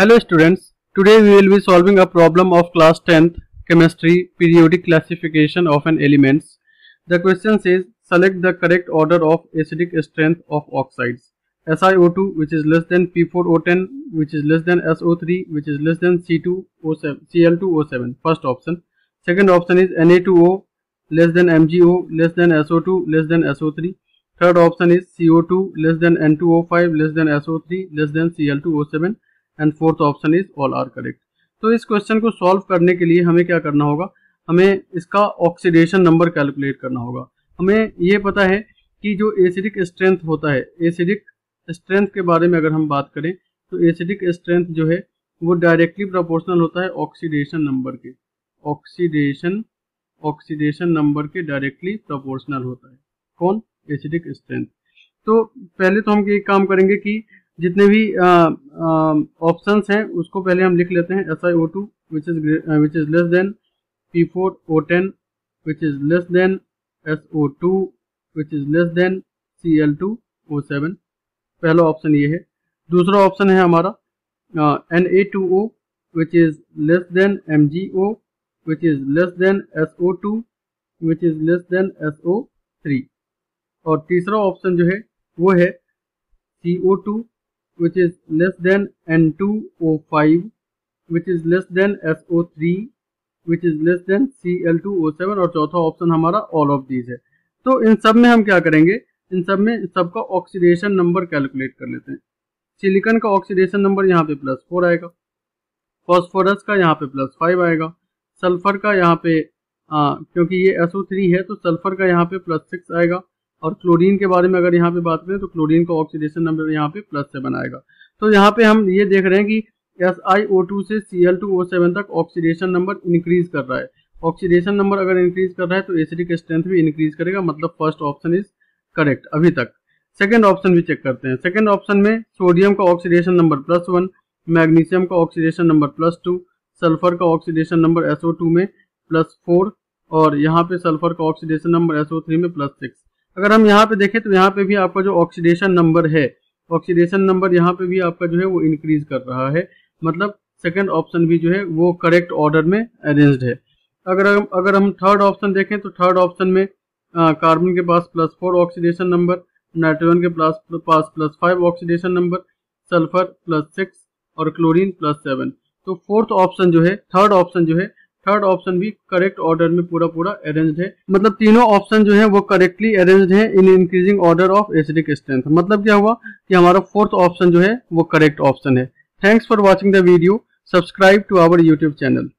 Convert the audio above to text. Hello students, today we will be solving a problem of class 10th chemistry periodic classification of an elements. The question says select the correct order of acidic strength of oxides SiO2 which is less than P4O10 which is less than SO3 which is less than Cl2O7 first option. Second option is Na2O less than MgO less than SO2 less than SO3. Third option is CO2 less than N2O5 less than SO3 less than Cl2O7 and fourth option is all are correct. तो इस question को solve करने के लिए हमें क्या करना होगा, हमें इसका ऑक्सीडेशन नंबर कैलकुलेट करना होगा। हमें ये पता है कि जो एसिडिक स्ट्रेंथ होता है, एसिडिक स्ट्रेंथ के बारे में अगर हम बात करें तो एसिडिक स्ट्रेंथ जो है वो डायरेक्टली प्रोपोर्शनल होता है ऑक्सीडेशन नंबर के, ऑक्सीडेशन नंबर के डायरेक्टली प्रोपोर्शनल होता है कौन, एसिडिक स्ट्रेंथ। तो पहले तो हम ये काम करेंगे कि जितने भी ऑप्शंस हैं उसको पहले हम लिख लेते हैं। SiO2 which is less than P4O10 which is less than SO2 which is less than Cl2O7 पहला ऑप्शन ये है। दूसरा ऑप्शन है हमारा Na2O which is less than MgO which is less than SO2 which is less than SO3 और तीसरा option जो है वो है CO2 which is less than N2O5 which is less than SO3 which is less than Cl2O7 और चौथा option हमारा all of these है। तो इन सब में हम क्या करेंगे, इन सब में सबका ऑक्सीडेशन नंबर कैलकुलेट कर लेते हैं। सिलिकॉन का ऑक्सीडेशन नंबर यहाँ पे +4 आएगा, फॉस्फोरस का यहाँ पे +5 आएगा, सल्फर का यहाँ पे क्योंकि ये SO3 है तो सल्फर का यहाँ पे +6 आएगा और क्लोरीन के बारे में अगर यहाँ पे बात करें तो क्लोरीन का ऑक्सीडेशन नंबर यहाँ पे +7 आएगा। तो यहाँ पे हम ये देख रहे हैं कि SiO2 से Cl2O7 तक ऑक्सीडेशन नंबर इंक्रीज कर रहा है। ऑक्सीडेशन नंबर अगर इंक्रीज कर रहा है तो एसिडिक स्ट्रेंथ भी इंक्रीज करेगा, मतलब फर्स्ट ऑप्शन इज करेक्ट अभी तक। सेकेंड ऑप्शन भी चेक करते हैं। सेकेंड ऑप्शन में सोडियम का ऑक्सीडेशन नंबर +1, मैग्नीशियम का ऑक्सीडेशन नंबर +2, सल्फर का ऑक्सीडेशन नंबर SO2 में +4 और यहाँ पे सल्फर का ऑक्सीडेशन नंबर SO3 में +6। अगर हम यहाँ पे देखें तो यहाँ पे भी आपका जो ऑक्सीडेशन नंबर है, ऑक्सीडेशन नंबर यहाँ पे भी आपका जो है वो इंक्रीज कर रहा है, मतलब सेकंड ऑप्शन भी जो है वो करेक्ट ऑर्डर में अरेंज्ड है। अगर हम थर्ड ऑप्शन देखें तो थर्ड ऑप्शन में कार्बन के पास +4 ऑक्सीडेशन नंबर, नाइट्रोजन के पास +5 ऑक्सीडेशन नंबर, सल्फर +6 और क्लोरीन +7। तो फोर्थ ऑप्शन जो है, थर्ड ऑप्शन जो है, थर्ड ऑप्शन भी करेक्ट ऑर्डर में पूरा अरेंज्ड है, मतलब तीनों ऑप्शन जो है वो करेक्टली अरेंज्ड है in increasing order of acidic strength. मतलब क्या हुआ कि हमारा फोर्थ ऑप्शन जो है वो करेक्ट ऑप्शन है। Thanks for watching the video. Subscribe to our YouTube channel.